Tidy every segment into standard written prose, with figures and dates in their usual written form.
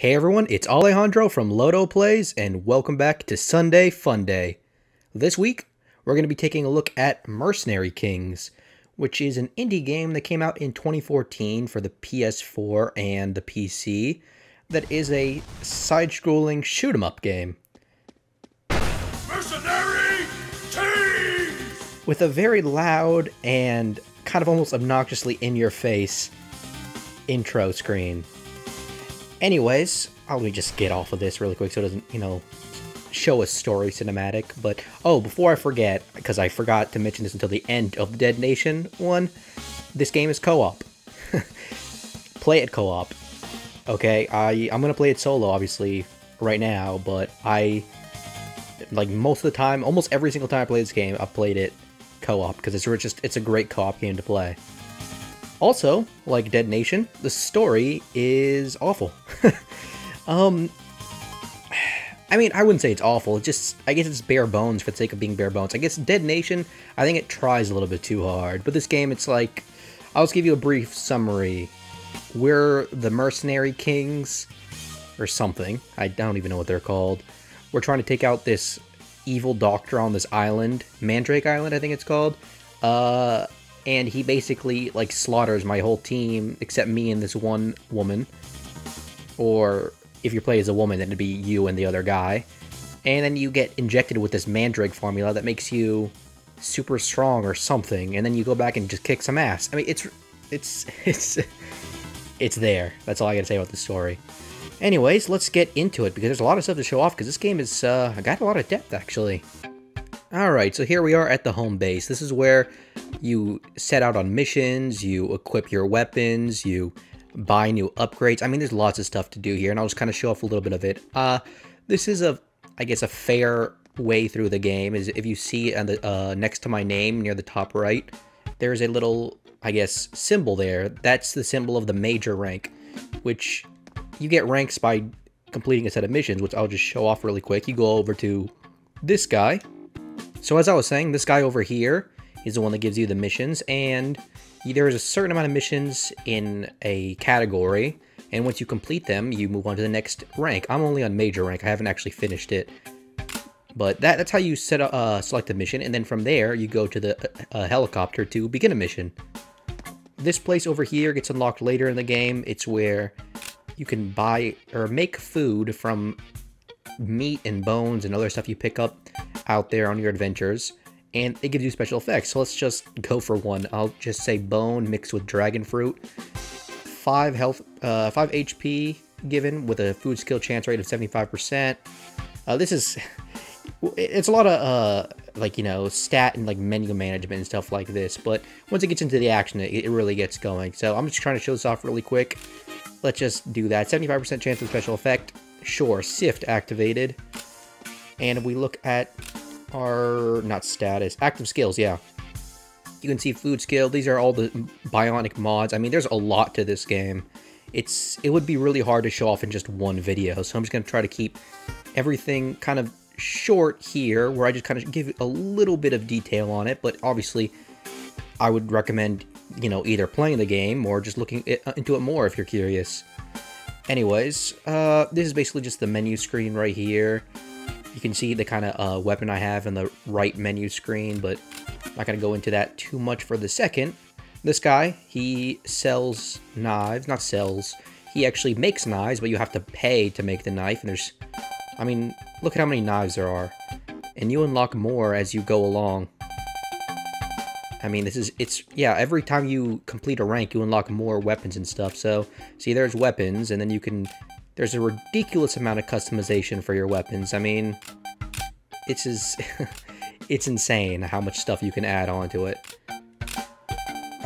Hey everyone, it's Alejandro from LotoPlays, and welcome back to Sunday Fun Day. This week, we're going to be taking a look at Mercenary Kings, which is an indie game that came out in 2014 for the PS4 and the PC that is a side-scrolling shoot-em-up game. Mercenary Kings! With a very loud and kind of almost obnoxiously in-your-face intro screen. Anyways, I'll just get off of this really quick so it doesn't, show a story cinematic. But, oh, before I forget, because I forgot to mention this until the end of the Dead Nation one, this game is co-op. Play it co-op. Okay, I'm going to play it solo, obviously, right now, but most of the time, almost every single time I play this game, I've played it co-op, because it's a great co-op game to play. Also, like Dead Nation, the story is awful. I wouldn't say it's awful. It's just, I guess it's bare bones for the sake of being bare bones. I guess Dead Nation, I think it tries a little bit too hard. But this game, it's like, I'll just give you a brief summary. We're the Mercenary Kings, or something. I don't even know what they're called. We're trying to take out this evil doctor on this island, Mandrake Island, I think it's called. And he basically, slaughters my whole team, except me and this one woman. Or, if you play as a woman, then it'd be you and the other guy. And then you get injected with this Mandrake formula that makes you super strong or something. And then you go back and just kick some ass. I mean, it's there. That's all I gotta say about this story. Anyways, let's get into it, because there's a lot of stuff to show off, because this game is, got a lot of depth, actually. Alright, so here we are at the home base. This is where you set out on missions, you equip your weapons, you buy new upgrades. I mean, there's lots of stuff to do here, and I'll just kind of show off a little bit of it. This is a fair way through the game, is if you see on the, next to my name near the top right, there's a little, symbol there. That's the symbol of the major rank, which you get ranks by completing a set of missions, which I'll just show off really quick. You go over to this guy. So as I was saying, this guy over here is the one that gives you the missions, and there is a certain amount of missions in a category, and once you complete them, you move on to the next rank. I'm only on major rank, I haven't actually finished it. But that's how you select a mission, and then from there, you go to the helicopter to begin a mission. This place over here gets unlocked later in the game. It's where you can buy or make food from meat and bones and other stuff you pick up out there on your adventures, and it gives you special effects. So let's just go for one. I'll just say bone mixed with dragon fruit. 5 health, 5 HP given with a food skill chance rate of 75%. This is, it's a lot of stat and menu management and stuff like this. But once it gets into the action, it really gets going. So I'm just trying to show this off really quick. Let's just do that. 75% chance of special effect. Sure, sift activated. And if we look at our, not status, active skills, yeah. You can see food skill. These are all the bionic mods. I mean, there's a lot to this game. It would be really hard to show off in just one video, so I'm just going to try to keep everything kind of short here, where I just kind of give a little bit of detail on it, but obviously I would recommend, either playing the game or just looking into it more if you're curious. Anyways, this is basically just the menu screen right here. You can see the kind of weapon I have in the right menu screen, but I'm not going to go into that too much for the second. This guy, he sells knives, not sells. He actually makes knives, but you have to pay to make the knife. And there's, look at how many knives there are. And you unlock more as you go along. Every time you complete a rank, you unlock more weapons and stuff. So, see, there's weapons, and then you can, there's a ridiculous amount of customization for your weapons. It's insane how much stuff you can add onto it.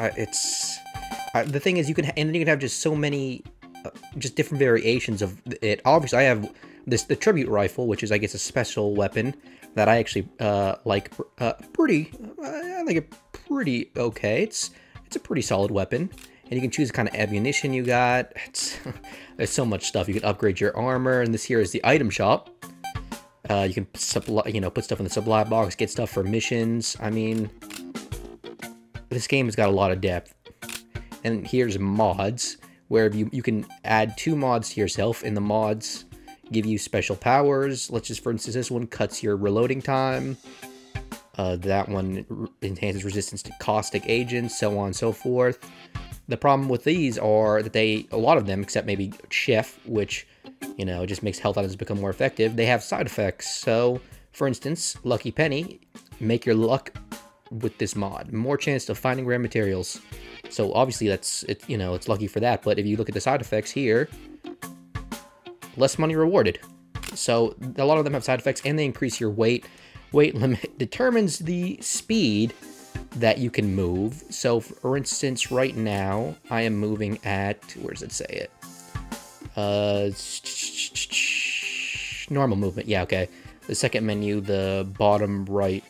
The thing is, you can have just so many, just different variations of it. Obviously, I have the tribute rifle, which is, a special weapon that I actually, I think it's pretty okay. It's a pretty solid weapon. And you can choose the kind of ammunition you got. There's so much stuff. You can upgrade your armor, and this here is the item shop. You can put stuff in the supply box, get stuff for missions. This game has got a lot of depth. And here's mods, where you can add two mods to yourself, and the mods give you special powers. Let's just, for instance, this one cuts your reloading time. That one enhances resistance to caustic agents, so on and so forth. The problem with these are that a lot of them, except maybe Chef, which, you know, just makes health items become more effective, they have side effects. So, for instance, Lucky Penny, make your luck with this mod. More chance of finding rare materials. So, obviously, that's, it, you know, it's lucky for that. But if you look at the side effects here, less money rewarded. So, a lot of them have side effects, and they increase your weight. Weight limit determines the speed that you can move. So, for instance, right now, I am moving at, where does it say it? Normal movement. Yeah, okay. The second menu, the bottom right.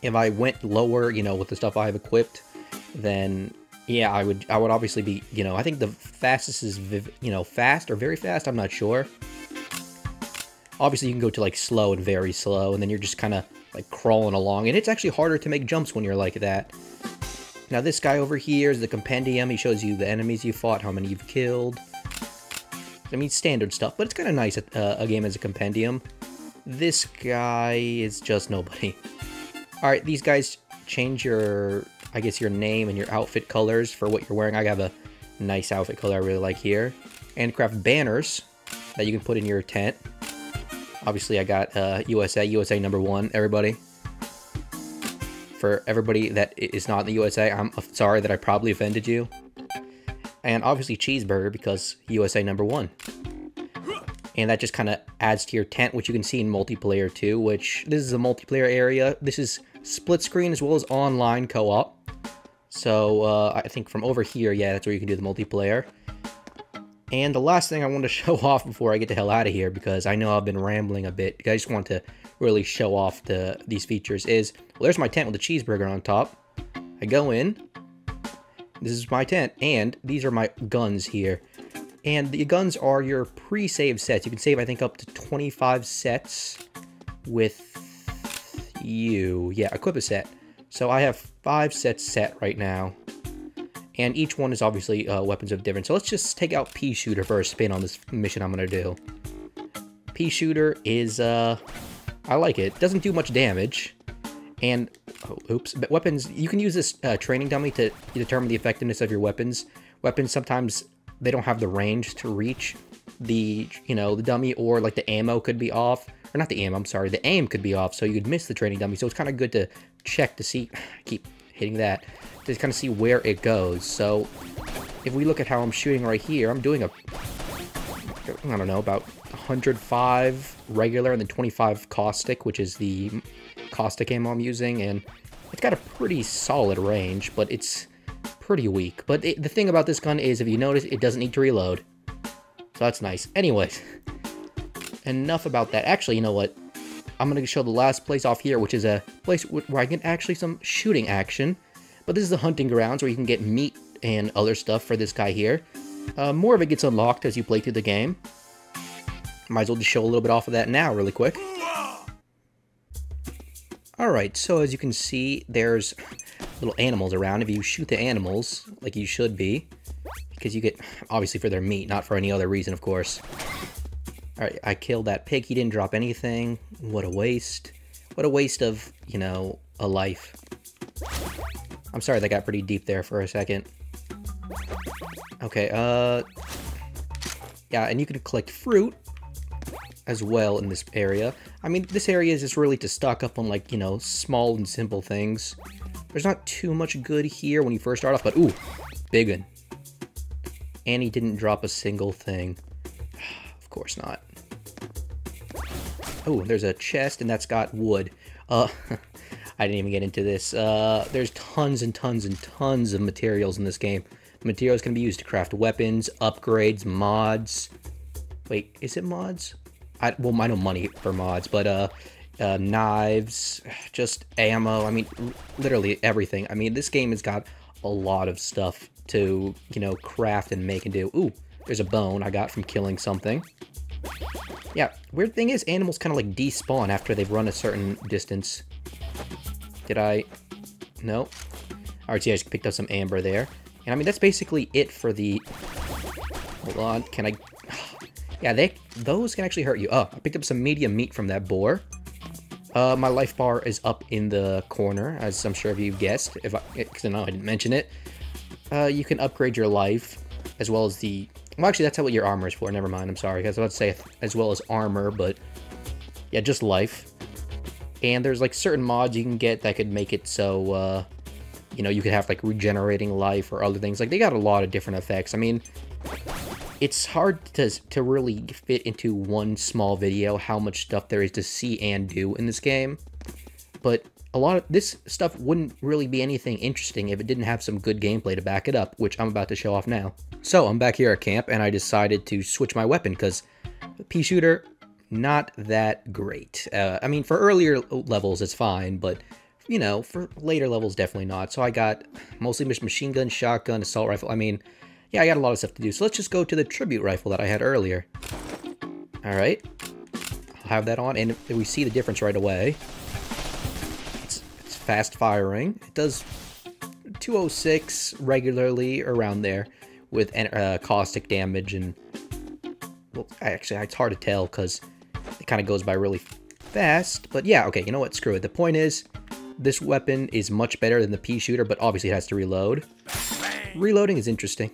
If I went lower, you know, with the stuff I have equipped, then yeah, I would obviously be, you know, I think the fastest is, you know, fast or very fast. I'm not sure. Obviously, you can go to like slow and very slow, and then you're just kind of like crawling along, and it's actually harder to make jumps when you're like that. Now, this guy over here is the compendium. He shows you the enemies you fought, how many you've killed. I mean, standard stuff, but it's kind of nice, a game as a compendium. This guy is just nobody. All right, these guys change your, I guess, your name and your outfit colors for what you're wearing. I have a nice outfit color I really like here. And craft banners that you can put in your tent. Obviously, I got USA #1, everybody. For everybody that is not in the USA, I'm sorry that I probably offended you. And obviously cheeseburger, because USA #1. And that just kind of adds to your tent, which you can see in multiplayer too, which this is a multiplayer area. This is split screen as well as online co-op. So I think from over here, yeah, that's where you can do the multiplayer. And the last thing I want to show off before I get the hell out of here, because I know I've been rambling a bit, I just want to really show off these features, is, well, there's my tent with a cheeseburger on top. I go in. This is my tent, and these are my guns here. And the guns are your pre-save sets. You can save, I think, up to 25 sets with you. Yeah, equip a set. So I have 5 sets set right now. And each one is obviously weapons of different. So let's just take out pea shooter for a spin on this mission I'm going to do. Pea shooter is, I like it. Doesn't do much damage. And, oh, oops. But weapons, you can use this training dummy to determine the effectiveness of your weapons. Weapons sometimes, they don't have the range to reach the, you know, the dummy, or like the ammo could be off. Or not the ammo, I'm sorry. The aim could be off, so you'd miss the training dummy. So it's kind of good to check to see, I keep hitting that, to kind of see where it goes. So if we look at how I'm shooting right here, I'm doing a, I don't know, about 105 regular and then 25 caustic, which is the caustic ammo I'm using. And it's got a pretty solid range, but it's pretty weak. But the thing about this gun is, if you notice, it doesn't need to reload. So that's nice. Anyways, enough about that. Actually, you know what? I'm going to show the last place off here, which is a place where I get actually some shooting action. But this is the hunting grounds, where you can get meat and other stuff for this guy here. More of it gets unlocked as you play through the game. Might as well just show a little bit off of that now really quick. Alright, so as you can see, there's little animals around. If you shoot the animals, like you should be, because you get, obviously for their meat, not for any other reason, of course. Alright, I killed that pig. He didn't drop anything. What a waste. What a waste of, you know, a life. I'm sorry that got pretty deep there for a second. Okay, yeah, and you can collect fruit as well in this area. I mean, this area is just really to stock up on, like, you know, small and simple things. There's not too much good here when you first start off, but ooh, big one. And he didn't drop a single thing. Of course not. Oh, there's a chest, and that's got wood. I didn't even get into this. There's tons and tons and tons of materials in this game. Materials can be used to craft weapons, upgrades, mods. Wait, is it mods? Well, I know money for mods, but knives, just ammo. I mean, literally everything. I mean, this game has got a lot of stuff to, you know, craft and make and do. Ooh, there's a bone I got from killing something. Yeah, weird thing is, animals kind of like despawn after they've run a certain distance. Did I? No. All right, so yeah, I just picked up some amber there. And I mean, that's basically it for the Hold on, can I... Yeah, those can actually hurt you. Oh, I picked up some medium meat from that boar. My life bar is up in the corner, as I'm sure if you've guessed. If I didn't mention it. You can upgrade your life, as well as the... Well, actually, that's what your armor is for. Never mind, I'm sorry. I was about to say as well as armor, but... Yeah, just life. And there's, like, certain mods you can get that could make it so, you know, you could have, like, regenerating life or other things. Like, they got a lot of different effects. I mean... It's hard to really fit into one small video how much stuff there is to see and do in this game. But a lot of this stuff wouldn't really be anything interesting if it didn't have some good gameplay to back it up, which I'm about to show off now. So I'm back here at camp and I decided to switch my weapon because pea shooter, not that great. I mean, for earlier levels it's fine, but you know, for later levels definitely not. So I got mostly machine gun, shotgun, assault rifle. I mean, yeah, I got a lot of stuff to do, so let's just go to the tribute rifle that I had earlier. Alright. I'll have that on, and we see the difference right away. It's fast firing. It does 206 regularly, around there, with caustic damage, and... Well, actually, it's hard to tell, because it kind of goes by really fast, but yeah, okay, you know what, screw it. The point is, this weapon is much better than the pea shooter, but obviously it has to reload. Reloading is interesting.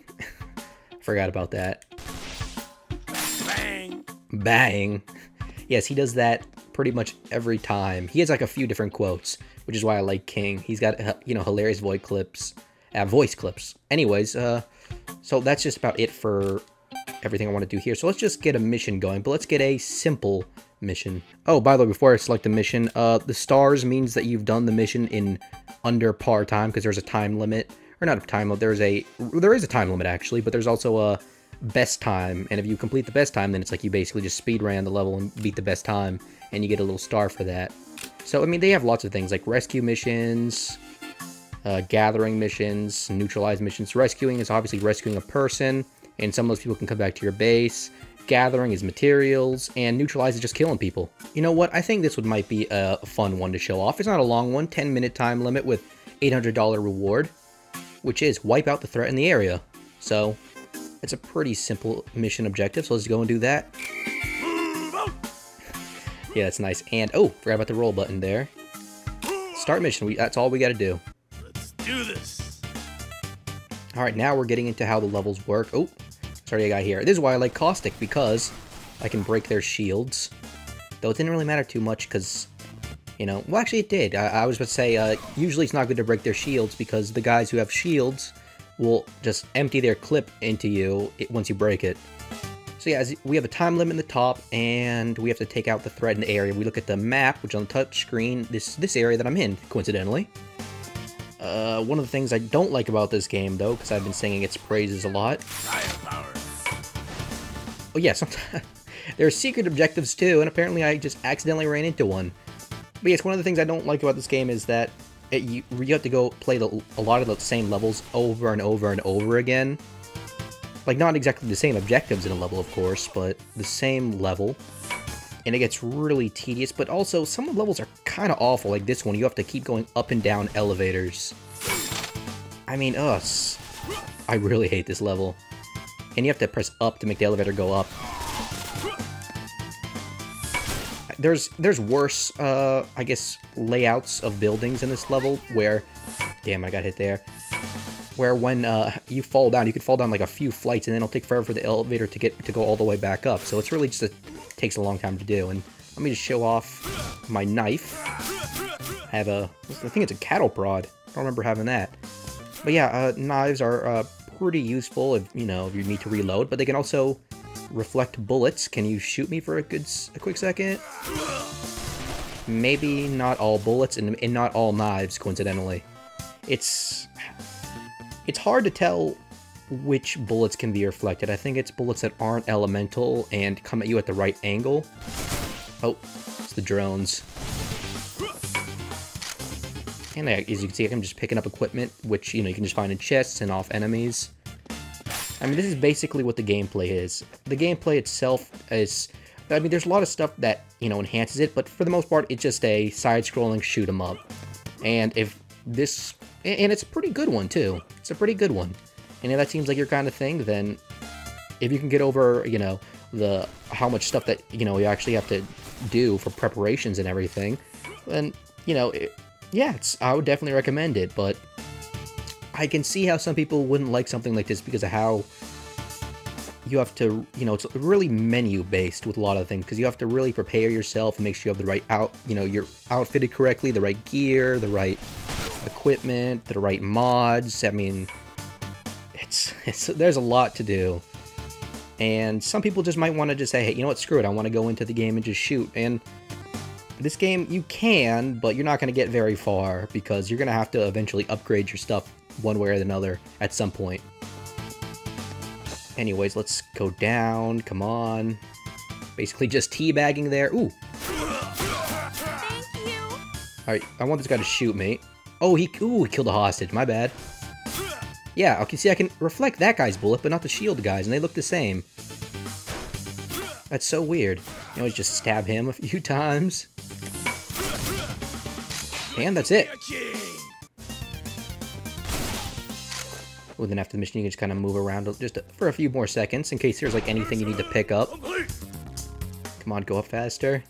Forgot about that. Bang! Bang! Yes, he does that pretty much every time. He has like a few different quotes, which is why I like King. He's got, you know, hilarious voice clips. Anyways, so that's just about it for everything I want to do here. So let's just get a mission going, but let's get a simple mission. Oh, by the way, before I select the mission, the stars means that you've done the mission in under par time, because there's a time limit. Or not a time limit, there is a time limit actually, but there's also a best time, and if you complete the best time, then it's like you basically just speedran the level and beat the best time, and you get a little star for that. So, I mean, they have lots of things, like rescue missions, gathering missions, neutralize missions. Rescuing is obviously rescuing a person, and some of those people can come back to your base. Gathering is materials, and neutralize is just killing people. You know what, I think this might be a fun one to show off. It's not a long one, 10-minute time limit with $800 reward. Which is wipe out the threat in the area. So, it's a pretty simple mission objective, so let's go and do that. Yeah, that's nice. And, oh, forgot about the roll button there. Start mission, that's all we gotta do. Let's do this! Alright, now we're getting into how the levels work. Oh, sorry, I got here. This is why I like Caustic, because I can break their shields. Though it didn't really matter too much, because... You know, well, actually it did. I was about to say, usually it's not good to break their shields because the guys who have shields will just empty their clip into you once you break it. So yeah, we have a time limit in the top, and we have to take out the threat in the area. We look at the map, which on the touch screen, this area that I'm in, coincidentally. One of the things I don't like about this game, though, because I've been singing its praises a lot. Firepower. Oh yeah, sometimes there are secret objectives too, and apparently I just accidentally ran into one. But yes, one of the things I don't like about this game is that you have to go play a lot of the same levels over and over and over again. Like, not exactly the same objectives in a level, of course, but the same level. And it gets really tedious, but also some levels are kind of awful. Like this one, you have to keep going up and down elevators. I mean, I really hate this level. And you have to press up to make the elevator go up. There's worse, I guess, layouts of buildings in this level where... Damn, I got hit there. Where when you fall down, you can fall down like a few flights and then it'll take forever for the elevator to go all the way back up. So it's really just takes a long time to do. And let me just show off my knife. I have I think it's a cattle prod. I don't remember having that. But yeah, knives are pretty useful if, you know, if you need to reload. But they can also... reflect bullets. Can you shoot me for a quick second? Maybe not all bullets and not all knives, coincidentally. It's hard to tell which bullets can be reflected. I think it's bullets that aren't elemental and come at you at the right angle. Oh, it's the drones. And as you can see, I'm just picking up equipment, which, you know, you can just find in chests and off enemies. I mean, this is basically what the gameplay is. The gameplay itself is... I mean, there's a lot of stuff that, you know, enhances it, but for the most part, it's just a side-scrolling shoot-'em-up. And if this... And it's a pretty good one, too. It's a pretty good one. And if that seems like your kind of thing, then if you can get over, you know, the how much stuff that, you know, you actually have to do for preparations and everything, then, you know, yeah, I would definitely recommend it, but I can see how some people wouldn't like something like this because of how you have to, you know, it's really menu-based with a lot of things, because you have to really prepare yourself and make sure you have the right you're outfitted correctly, the right gear, the right equipment, the right mods. I mean, there's a lot to do. And some people just might want to just say, hey, you know what, screw it, I want to go into the game and just shoot. And this game, you can, but you're not going to get very far, because you're going to have to eventually upgrade your stuff one way or another at some point. Anyways, let's go down, come on. Basically just teabagging there. Ooh. Thank you. Alright, I want this guy to shoot me. Oh, he killed a hostage, my bad. Yeah, okay, see, I can reflect that guy's bullet, but not the shield guys, and they look the same. That's so weird. You always just stab him a few times. And that's it. Well, then after the mission, you can just kind of move around just for a few more seconds in case there's like anything you need to pick up. Come on, go up faster.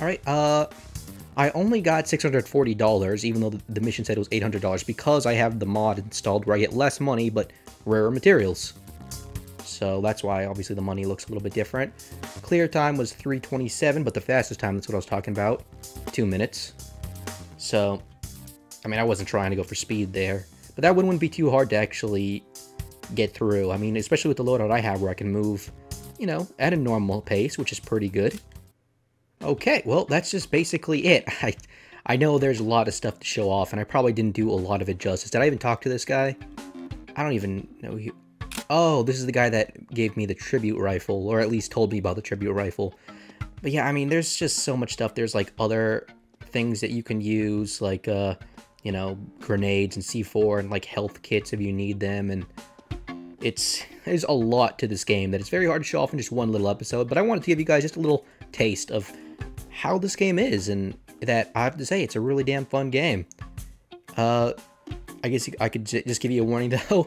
All right, I only got $640, even though the mission said it was $800, because I have the mod installed where I get less money but rarer materials. So that's why obviously the money looks a little bit different. Clear time was 3:27, but the fastest time, that's what I was talking about, 2 minutes. So, I mean, I wasn't trying to go for speed there, but that wouldn't be too hard to actually get through. I mean, especially with the loadout I have where I can move, you know, at a normal pace, which is pretty good. Okay, well, that's just basically it. I know there's a lot of stuff to show off, and I probably didn't do a lot of it justice. Did I even talk to this guy? I don't even know who... Oh, this is the guy that gave me the tribute rifle, or at least told me about the tribute rifle. But yeah, I mean, there's just so much stuff. There's, like, other things that you can use, like, you know, grenades and C4 and, like, health kits if you need them, and there's a lot to this game that it's very hard to show off in just one little episode, but I wanted to give you guys just a little taste of how this game is, and that I have to say, it's a really damn fun game. I guess I could just give you a warning, though.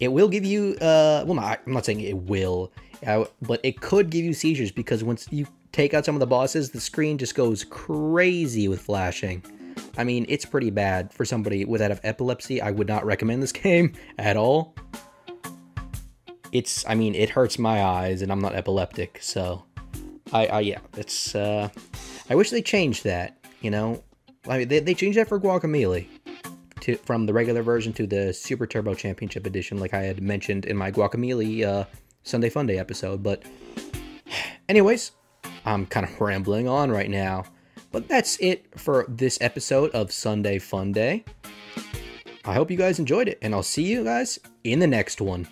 It will give you, well, I'm not saying it will, but it could give you seizures, because once you take out some of the bosses, the screen just goes crazy with flashing. I mean, it's pretty bad. For somebody with that of epilepsy, I would not recommend this game at all. I mean, it hurts my eyes, and I'm not epileptic, so... yeah, it's, I wish they changed that, you know? I mean, they changed that for Guacamelee. From the regular version to the Super Turbo Championship Edition, like I had mentioned in my Guacamelee, Sunday Fun Day episode, but... Anyways, I'm kind of rambling on right now. But that's it for this episode of Sunday Fun Day. I hope you guys enjoyed it, and I'll see you guys in the next one.